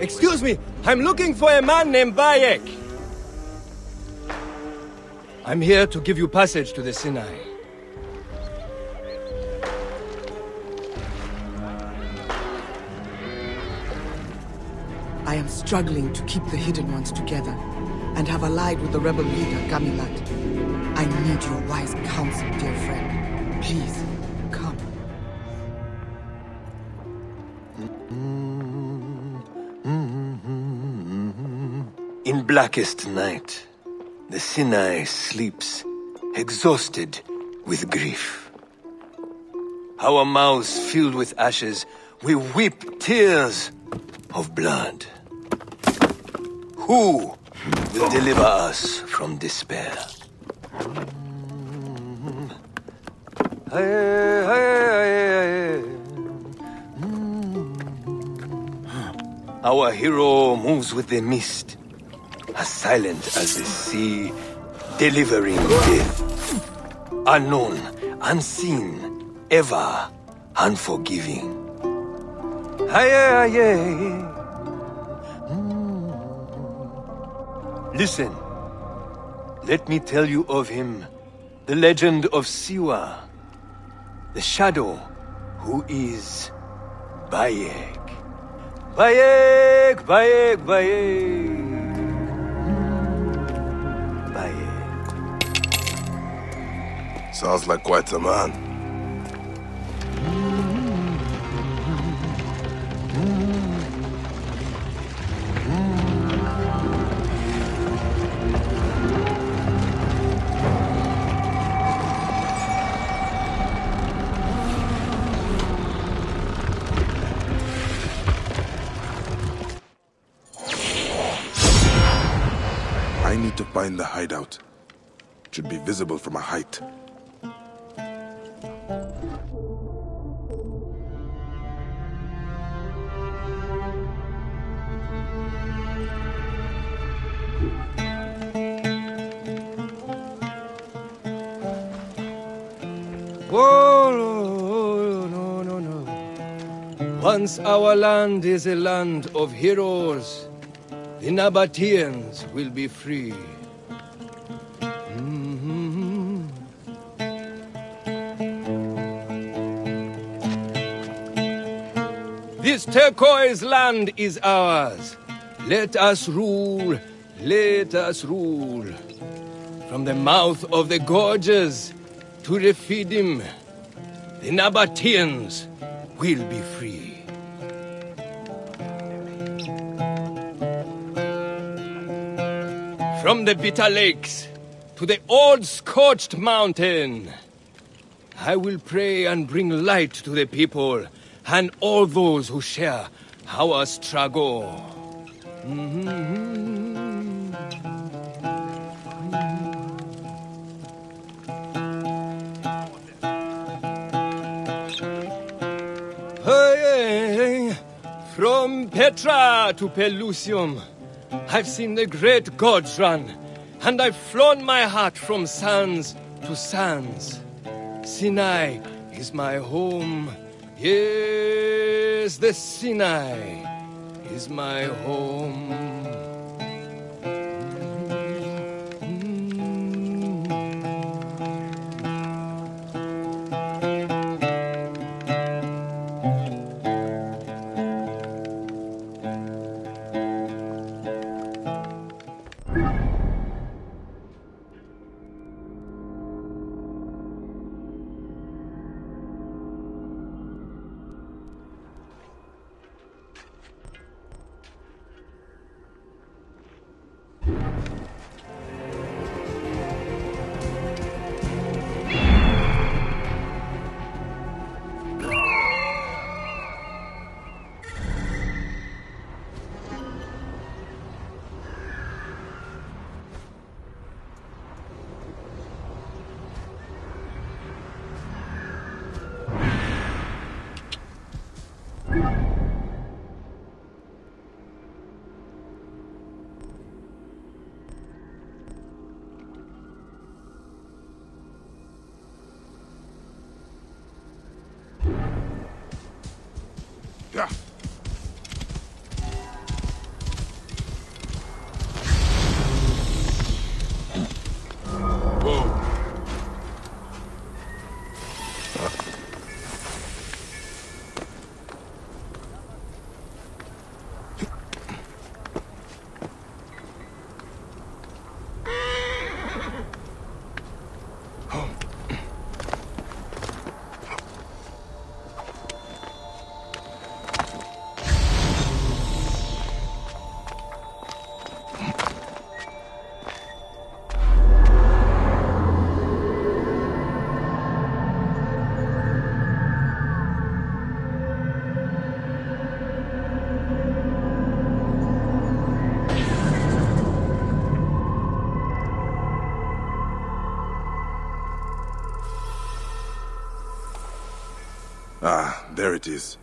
Excuse me, I'm looking for a man named Bayek. I'm here to give you passage to the Sinai. I am struggling to keep the Hidden Ones together and have allied with the rebel leader, Gamilat. I need your wise counsel, dear friend. Please. In blackest night, the Sinai sleeps, exhausted with grief. Our mouths filled with ashes, we weep tears of blood. Who will deliver us from despair? Our hero moves with the mist, as silent as the sea, delivering death. Unknown, unseen, ever unforgiving. Listen, let me tell you of him, the legend of Siwa, the shadow who is Bayek. Bayek, Bayek, Bayek. Sounds like quite a man. I need to find the hideout. It should be visible from a height. Once our land is a land of heroes, the Nabataeans will be free. This turquoise land is ours. Let us rule, let us rule. From the mouth of the gorges to Refidim, the Nabataeans will be free. From the bitter lakes to the old scorched mountain, I will pray and bring light to the people and all those who share our struggle. From Petra to Pelusium, I've seen the great gods run, and I've flown my heart from sands to sands. Sinai is my home. Yes, the Sinai is my home. Ah, there it is.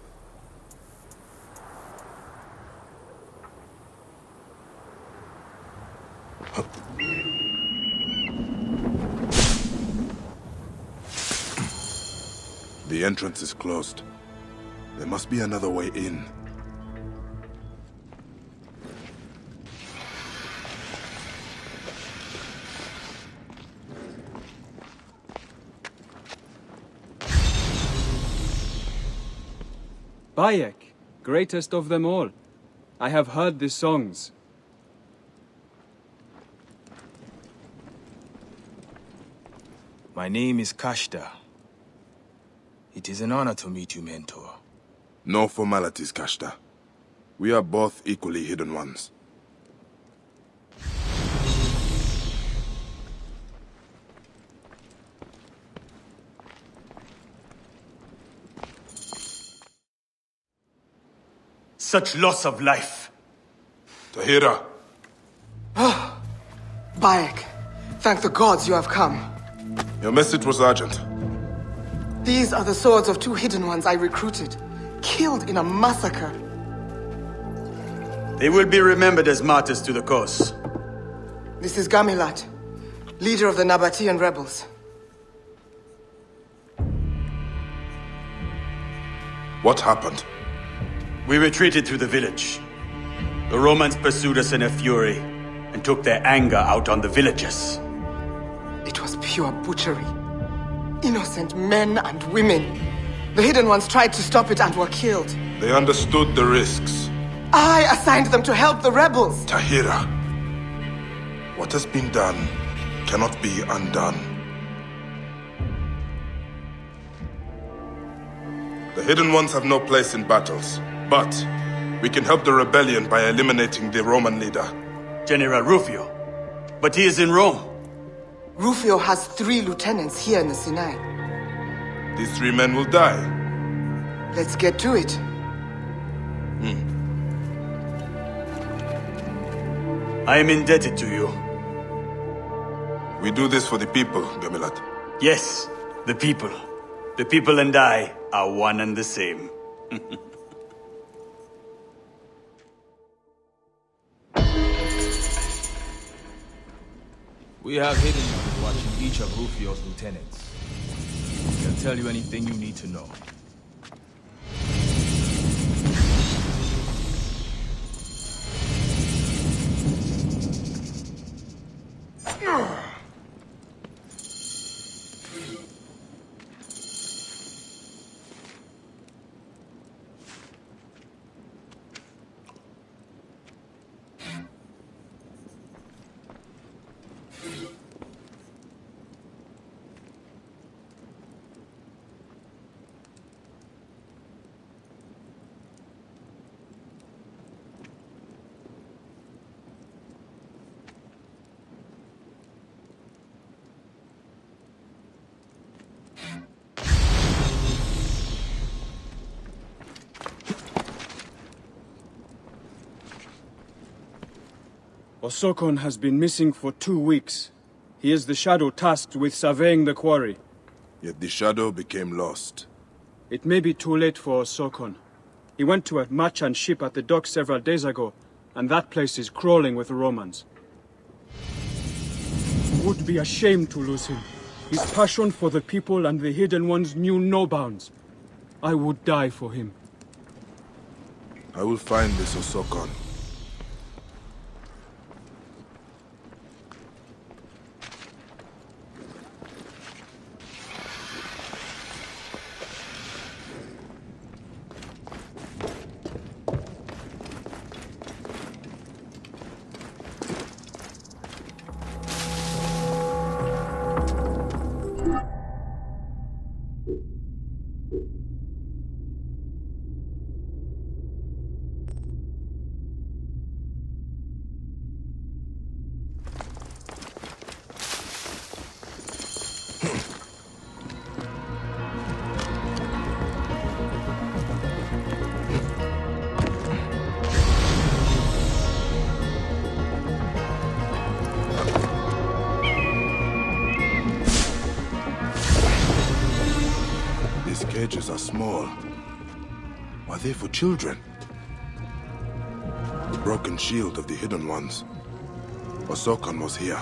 Huh. The entrance is closed. There must be another way in. Bayek, greatest of them all. I have heard the songs. My name is Kashta. It is an honor to meet you, Mentor. No formalities, Kashta. We are both equally hidden ones. Such loss of life. Tahira. Ah, Bayek, thank the gods you have come. Your message was urgent. These are the swords of two hidden ones I recruited, killed in a massacre. They will be remembered as martyrs to the cause. This is Gamilat, leader of the Nabatean rebels. What happened? We retreated through the village. The Romans pursued us in a fury and took their anger out on the villagers. It was pure butchery. Innocent men and women. The Hidden Ones tried to stop it and were killed. They understood the risks. I assigned them to help the rebels. Tahira, what has been done cannot be undone. The Hidden Ones have no place in battles. But we can help the rebellion by eliminating the Roman leader. General Rufio. But he is in Rome. Rufio has 3 lieutenants here in the Sinai. These 3 men will die. Let's get to it. I am indebted to you. We do this for the people, Gamilat. Yes, the people. The people and I are one and the same. We have hidden ones watching each of Rufio's lieutenants. They'll tell you anything you need to know. Osokon has been missing for 2 weeks. He is the shadow tasked with surveying the quarry. Yet the shadow became lost. It may be too late for Osokon. He went to a merchant ship at the dock several days ago, and that place is crawling with Romans. It would be a shame to lose him. His passion for the people and the hidden ones knew no bounds. I would die for him. I will find this Osokon. These cages are small. Are they for children? The broken shield of the Hidden Ones. Osokon was here.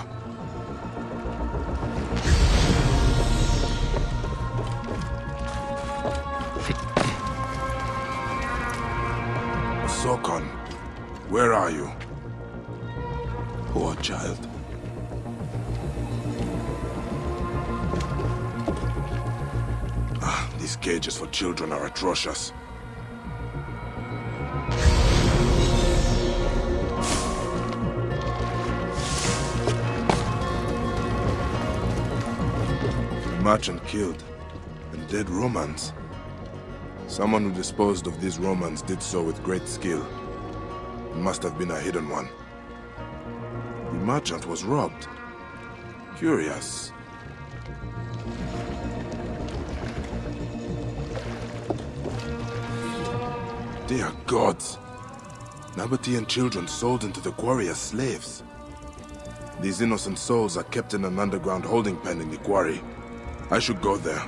Osokon, where are you? Poor child. These cages for children are atrocious. A merchant killed, and dead Romans. Someone who disposed of these Romans did so with great skill. It must have been a hidden one. The merchant was robbed. Curious. Dear gods! Nabatean children sold into the quarry as slaves. These innocent souls are kept in an underground holding pen in the quarry. I should go there.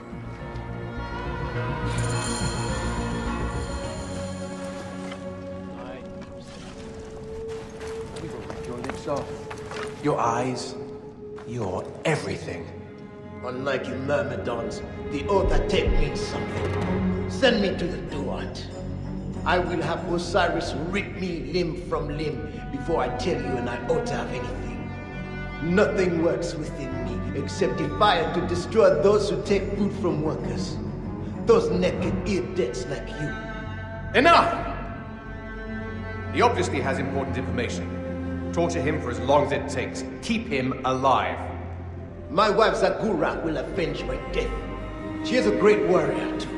Your lips are... your eyes... your everything. Unlike you Myrmidons, the oath I take means something. Send me to the Duat. I will have Osiris rip me limb from limb before I tell you and I ought to have anything. Nothing works within me except a fire to destroy those who take food from workers. Those naked ear-debts like you. Enough! He obviously has important information. Torture him for as long as it takes. Keep him alive. My wife Zagura will avenge my death. She is a great warrior too.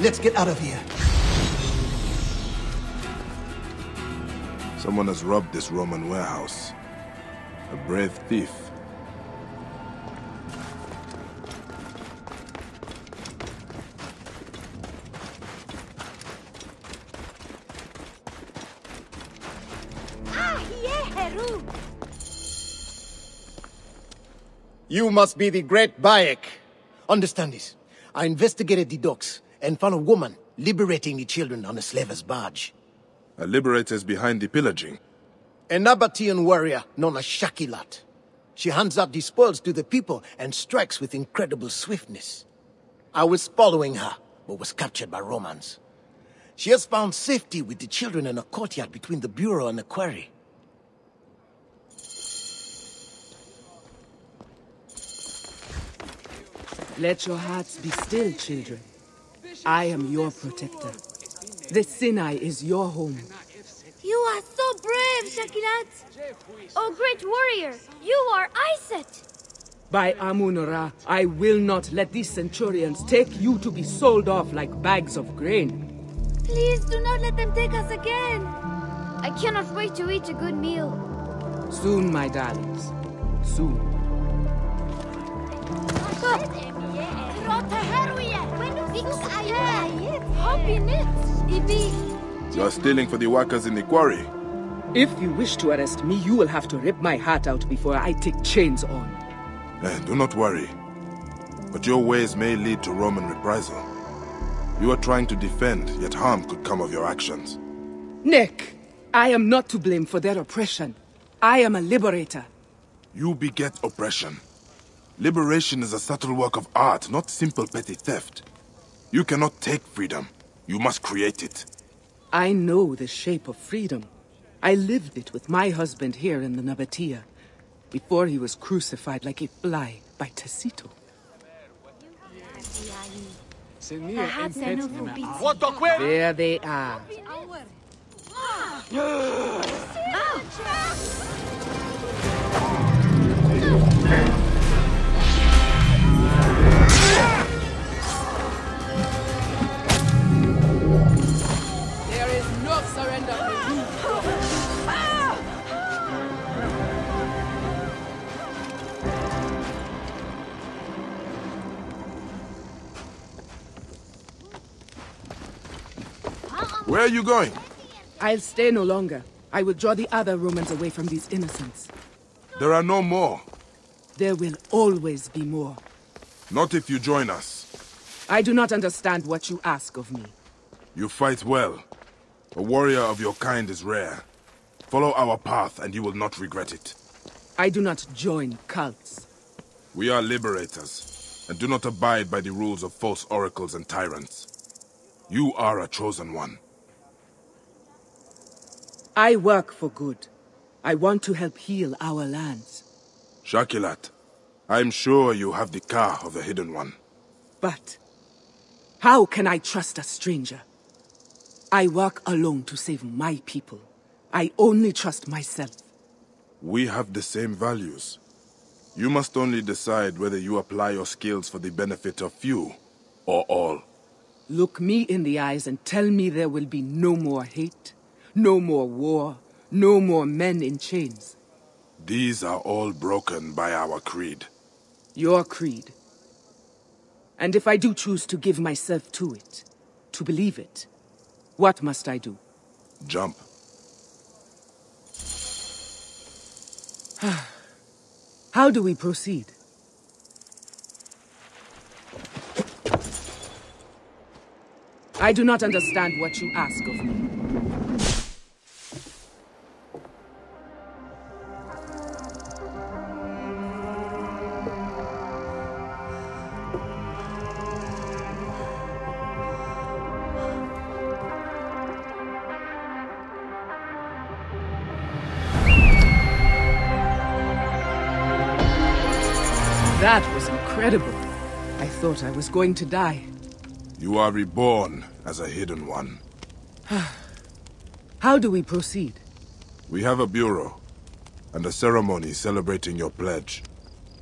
Let's get out of here. Someone has robbed this Roman warehouse. A brave thief. You must be the great Bayek. Understand this. I investigated the docks and found a woman liberating the children on a slaver's barge. A liberator's behind the pillaging? A Nabatean warrior known as Shakilat. She hands out the spoils to the people and strikes with incredible swiftness. I was following her, but was captured by Romans. She has found safety with the children in a courtyard between the bureau and the quarry. Let your hearts be still, children. I am your protector. The Sinai is your home. You are so brave, Shakilat! Oh, great warrior, you are Iset! By Amunora, I will not let these centurions take you to be sold off like bags of grain. Please do not let them take us again. I cannot wait to eat a good meal. Soon, my darlings. Soon. You are stealing for the workers in the quarry. If you wish to arrest me, you will have to rip my heart out before I take chains on. Do not worry. But your ways may lead to Roman reprisal. You are trying to defend, yet harm could come of your actions. Nick, I am not to blame for their oppression. I am a liberator. You beget oppression. Liberation is a subtle work of art, not simple petty theft. You cannot take freedom. You must create it. I know the shape of freedom. I lived it with my husband here in the Nabatea, before he was crucified like a fly by Tacito. There they are. Where are you going? I'll stay no longer. I will draw the other Romans away from these innocents. There are no more. There will always be more. Not if you join us. I do not understand what you ask of me. You fight well. A warrior of your kind is rare. Follow our path and you will not regret it. I do not join cults. We are liberators, and do not abide by the rules of false oracles and tyrants. You are a chosen one. I work for good. I want to help heal our lands. Shakilat, I'm sure you have the car of the Hidden One. But how can I trust a stranger? I work alone to save my people. I only trust myself. We have the same values. You must only decide whether you apply your skills for the benefit of few or all. Look me in the eyes and tell me there will be no more hate, no more war, no more men in chains. These are all broken by our creed. Your creed. And if I do choose to give myself to it, to believe it, what must I do? Jump. How do we proceed? I do not understand what you ask of me. That was incredible. I thought I was going to die. You are reborn as a Hidden One. How do we proceed? We have a bureau and a ceremony celebrating your pledge.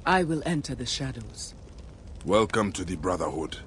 I will enter the shadows. Welcome to the Brotherhood.